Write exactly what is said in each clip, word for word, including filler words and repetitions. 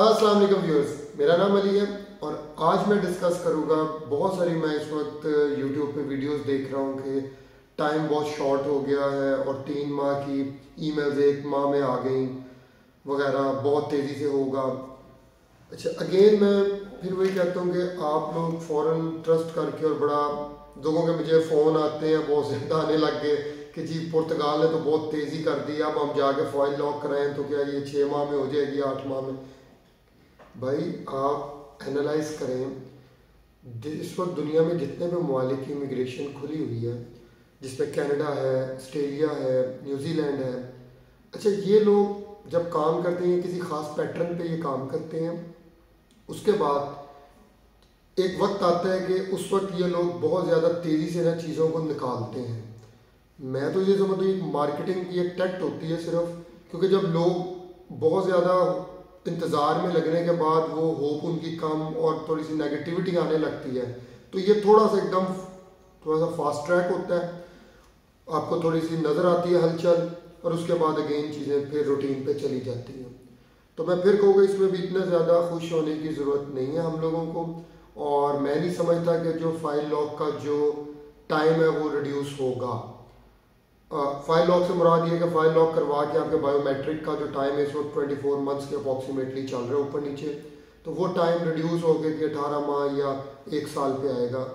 अस्सलाम वालेकुम व्यूअर्स, मेरा नाम अली है और आज मैं डिस्कस करूँगा बहुत सारी, मैं इस वक्त यूट्यूब पे वीडियोस देख रहा हूँ कि टाइम बहुत शॉर्ट हो गया है और तीन माह की ईमेल्स एक माह में आ गई वगैरह, बहुत तेज़ी से होगा। अच्छा, अगेन मैं फिर वही कहता हूँ कि आप लोग फ़ौरन ट्रस्ट करके, और बड़ा लोगों के मुझे फ़ोन आते हैं बहुत ज़्यादा आने लग गए कि जी पुर्तगाल ने तो बहुत तेज़ी कर दी, अब हम जाके फाइल लॉक कराएँ तो क्या ये छः माह में हो जाएगी, आठ माह में? भाई आप एनालाइज करें, इस वक्त दुनिया में जितने भी ममालिक की इमिग्रेशन खुली हुई है, जिसमें कनाडा है, ऑस्ट्रेलिया है, न्यूजीलैंड है। अच्छा, ये लोग जब काम करते हैं किसी ख़ास पैटर्न पे ये काम करते हैं, उसके बाद एक वक्त आता है कि उस वक्त ये लोग बहुत ज़्यादा तेज़ी से ना चीज़ों को निकालते हैं। मैं तो ये समझता हूँ एक मार्केटिंग की एक टैक्ट होती है सिर्फ, क्योंकि जब लोग बहुत ज़्यादा इंतज़ार में लगने के बाद वो होप उनकी कम और थोड़ी सी नेगेटिविटी आने लगती है, तो ये थोड़ा सा एकदम थोड़ा सा फास्ट ट्रैक होता है, आपको थोड़ी सी नज़र आती है हलचल और उसके बाद अगेन चीज़ें फिर रूटीन पे चली जाती हैं। तो मैं फिर कहूँगा इसमें भी इतना ज़्यादा खुश होने की ज़रूरत नहीं है हम लोगों को, और मैं नहीं समझता कि जो फाइल लॉक का जो टाइम है वो रिड्यूस होगा। फाइल लॉक से मुराद ये कि फाइल लॉक करवा के आपके बायोमेट्रिक का जो टाइम है इस वक्त ट्वेंटी फोर मंथ्स के अप्रॉक्सीमेटली चल रहा है ऊपर नीचे, तो वो टाइम रिड्यूस हो गया कि अठारह माह या एक साल पे आएगा,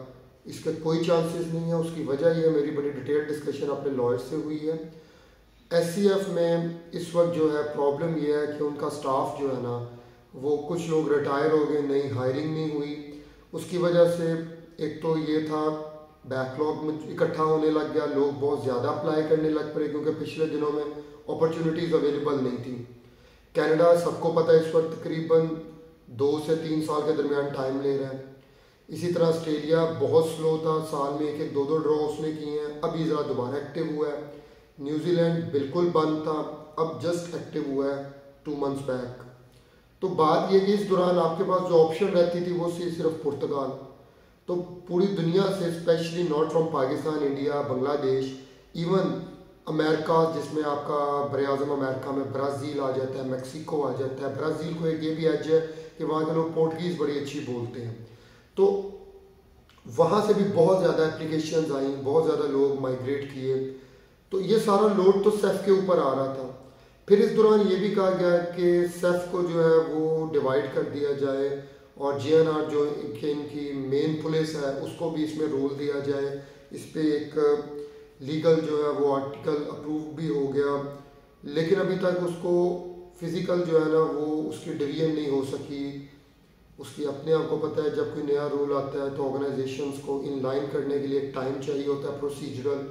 इसके कोई चांसेस नहीं है। उसकी वजह यह, मेरी बड़ी डिटेल डिस्कशन अपने लॉयर से हुई है। एस सी एफ में इस वक्त जो है प्रॉब्लम यह है कि उनका स्टाफ जो है ना, वो कुछ लोग रिटायर हो गए, नई हायरिंग नहीं हुई, उसकी वजह से एक तो ये था बैकलॉग में इकट्ठा होने लग गया, लोग बहुत ज़्यादा अप्लाई करने लग पड़े क्योंकि पिछले दिनों में अपॉर्चुनिटीज़ अवेलेबल नहीं थी। कनाडा सबको पता है इस वक्त तकरीबन दो से तीन साल के दरमियान टाइम ले रहा है। इसी तरह ऑस्ट्रेलिया बहुत स्लो था, साल में एक एक दो दो ड्रॉ उसने किए हैं, अभी ज़रा दोबारा एक्टिव हुआ है। न्यूजीलैंड बिल्कुल बंद था, अब जस्ट एक्टिव हुआ है टू मंथ्स बैक। तो बात यह कि इस दौरान आपके पास जो ऑप्शन रहती थी वो सिर्फ पुर्तगाल, तो पूरी दुनिया से specially not from Pakistan, India, Bangladesh, even America, जिसमें आपका बरआज़म अमेरिका में ब्राज़ील आ जाता है, मेक्सिको आ जाता है। ब्राज़ील को एक ये भी एज है कि वहाँ के लोग पोर्टुगीज़ बड़ी अच्छी बोलते हैं, तो वहाँ से भी बहुत ज़्यादा एप्लीकेशंस आई, बहुत ज़्यादा लोग माइग्रेट किए, तो ये सारा लोड तो सेफ के ऊपर आ रहा था। फिर इस दौरान ये भी कहा गया कि सेफ को जो है वो डिवाइड कर दिया जाए और जी एन आर जो इनकी मेन पुलिस है उसको भी इसमें रोल दिया जाए। इस पर एक लीगल जो है वो आर्टिकल अप्रूव भी हो गया, लेकिन अभी तक उसको फिज़िकल जो है ना वो उसकी डिवीजन नहीं हो सकी उसकी। अपने आप को पता है जब कोई नया रूल आता है तो ऑर्गेनाइजेशंस को इन लाइन करने के लिए एक टाइम चाहिए होता है, प्रोसीजरल,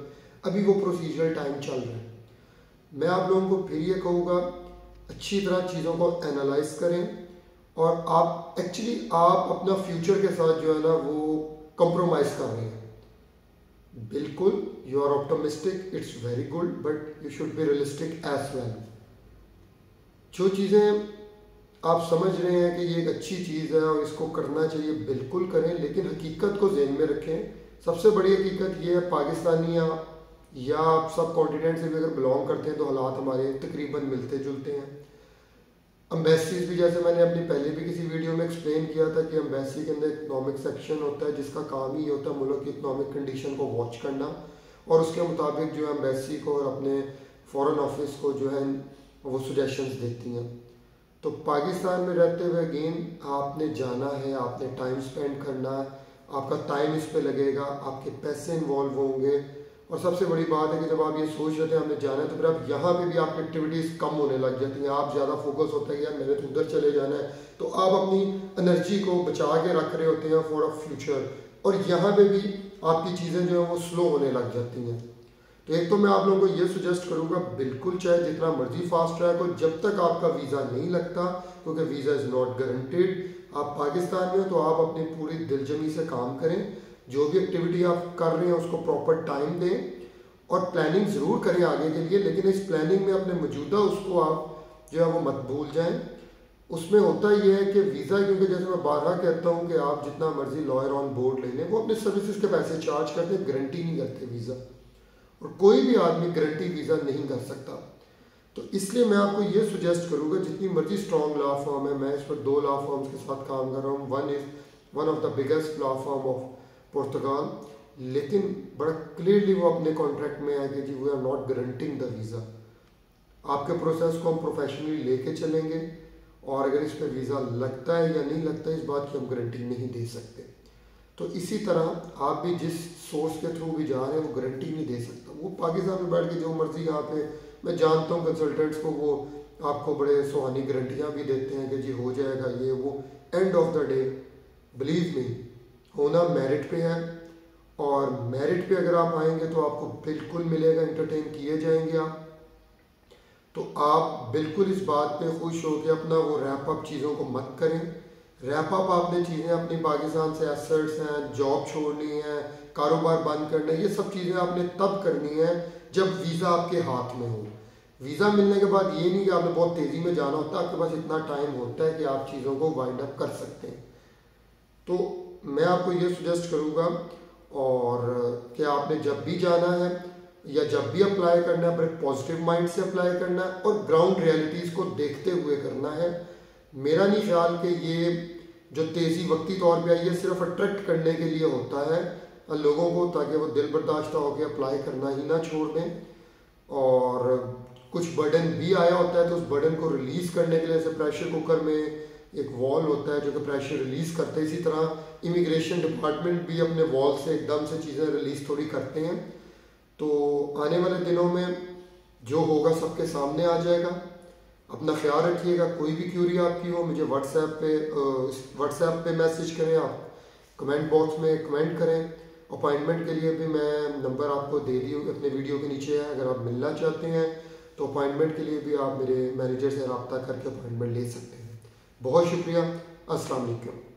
अभी वो प्रोसीजरल टाइम चल रहा है। मैं आप लोगों को फिर ये कहूँगा अच्छी तरह चीज़ों को एनालाइज करें और आप एक्चुअली आप अपना फ्यूचर के साथ जो है ना वो कंप्रोमाइज़ कर रहे हैं। बिल्कुल you are optimistic, it's very good, but you should be realistic as well. जो चीज़ें आप समझ रहे हैं कि ये एक अच्छी चीज़ है और इसको करना चाहिए, बिल्कुल करें, लेकिन हकीकत को जहन में रखें। सबसे बड़ी हकीकत ये है, पाकिस्तानी या आप सब कॉन्टिनेंट से भी अगर बिलोंग करते हैं तो हालात हमारे तकरीबन मिलते जुलते हैं। एम्बेसीज़ भी, जैसे मैंने अपनी पहले भी किसी वीडियो में एक्सप्लेन किया था कि एम्बेसी के अंदर इकनॉमिक सेक्शन होता है जिसका काम ही होता है मुल्क की इकनॉमिक कंडीशन को वॉच करना और उसके मुताबिक जो है एम्बेसी को और अपने फॉरेन ऑफिस को जो है वो सजेशंस देती हैं। तो पाकिस्तान में रहते हुए अगेन आपने जाना है, आपने टाइम स्पेंड करना है, आपका टाइम इस पर लगेगा, आपके पैसे इन्वॉल्व होंगे, और सबसे बड़ी बात है कि जब आप ये सोच रहे थे हमने जाना है तो फिर आप यहाँ पे भी आपकी एक्टिविटीज़ कम होने लग जाती हैं। आप ज़्यादा फोकस होता है कि यार मैंने तो उधर चले जाना है, तो आप अपनी एनर्जी को बचा के रख रहे होते हैं फॉर अ फ्यूचर, और यहाँ पे भी आपकी चीज़ें जो है वो स्लो होने लग जाती हैं। तो एक तो मैं आप लोगों को ये सुजेस्ट करूँगा, बिल्कुल चाहे जितना मर्जी फास्ट ट्रैक हो, जब तक आपका वीज़ा नहीं लगता, क्योंकि वीज़ा इज़ नॉट गारंटेड, आप पाकिस्तान में हो तो आप अपनी पूरी दिलजमी से काम करें, जो भी एक्टिविटी आप कर रहे हैं उसको प्रॉपर टाइम दें और प्लानिंग ज़रूर करें आगे के लिए, लेकिन इस प्लानिंग में अपने मौजूदा उसको आप जो है वो मत भूल जाएं। उसमें होता यह है कि वीज़ा, क्योंकि जैसे मैं बारह कहता हूं कि आप जितना मर्जी लॉयर ऑन बोर्ड ले लें, वो अपने सर्विसेज के पैसे चार्ज करते, गारंटी नहीं करते वीज़ा, और कोई भी आदमी गारंटी वीज़ा नहीं कर सकता। तो इसलिए मैं आपको ये सुजेस्ट करूँगा, जितनी मर्जी स्ट्रॉन्ग लॉ फॉर्म है, मैं इस पर दो लॉ फॉर्म्स के साथ काम कर रहा हूँ, one is one of the biggest law firm of Portugal, लेकिन बड़ा क्लियरली वो अपने कॉन्ट्रैक्ट में आएगा कि we are not guaranteeing the visa. आपके प्रोसेस को हम प्रोफेशनली लेके चलेंगे और अगर इस पर वीज़ा लगता है या नहीं लगता है, इस बात की हम गारंटी नहीं दे सकते। तो इसी तरह आप भी जिस सोर्स के थ्रू भी जा रहे हैं वो गारंटी नहीं दे सकता। वो पाकिस्तान में बैठ के जो मर्जी यहाँ पे, मैं जानता हूँ कंसल्टेंट्स को, वो आपको बड़े सुहानी गारंटियाँ भी देते हैं कि जी हो जाएगा ये वो, end of the day believe नहीं, होना मेरिट पे है। और मेरिट पे अगर आप आएंगे तो आपको बिल्कुल मिलेगा, इंटरटेन किए जाएंगे आप, तो आप बिल्कुल इस बात पे खुश हो के अपना वो रैप अप चीज़ों को मत करें। रैप अप आपने चीज़ें अपनी पाकिस्तान से एसेट्स हैं, जॉब छोड़नी है, कारोबार बंद करना है, ये सब चीज़ें आपने तब करनी है जब वीज़ा आपके हाथ में हो। वीज़ा मिलने के बाद ये नहीं कि आपने बहुत तेज़ी में जाना होता, आपके पास इतना टाइम होता है कि आप चीज़ों को वाइंड अप कर सकते हैं। तो मैं आपको ये सजेस्ट करूँगा और कि आपने जब भी जाना है या जब भी अप्लाई करना है, बड़े पॉजिटिव माइंड से अप्लाई करना है और ग्राउंड रियलिटीज़ को देखते हुए करना है। मेरा नहीं ख्याल कि ये जो तेज़ी वक्ती तौर पे आई है सिर्फ अट्रैक्ट करने के लिए होता है लोगों को, ताकि वो दिल बर्दाश्ता होकर अप्लाई करना ही ना छोड़ दें। और कुछ बर्डन भी आया होता है तो उस बर्डन को रिलीज़ करने के लिए, जैसे प्रेशर कुकर में एक वॉल होता है जो कि प्रेशर रिलीज़ करते हैं, इसी तरह इमिग्रेशन डिपार्टमेंट भी अपने वॉल से एकदम से चीज़ें रिलीज़ थोड़ी करते हैं। तो आने वाले दिनों में जो होगा सबके सामने आ जाएगा। अपना ख्याल रखिएगा। कोई भी क्यूरी आपकी हो, मुझे व्हाट्सएप पे व्हाट्सएप पे मैसेज करें, आप कमेंट बॉक्स में कमेंट करें। अपॉइंटमेंट के लिए भी मैं नंबर आपको दे दी हूँ, अपने वीडियो के नीचे है, अगर आप मिलना चाहते हैं तो अपॉइंटमेंट के लिए भी आप मेरे मैनेजर से रब्ता करके अपॉइंटमेंट ले सकते हैं। बहुत शुक्रिया। अस्सलाम वालेकुम।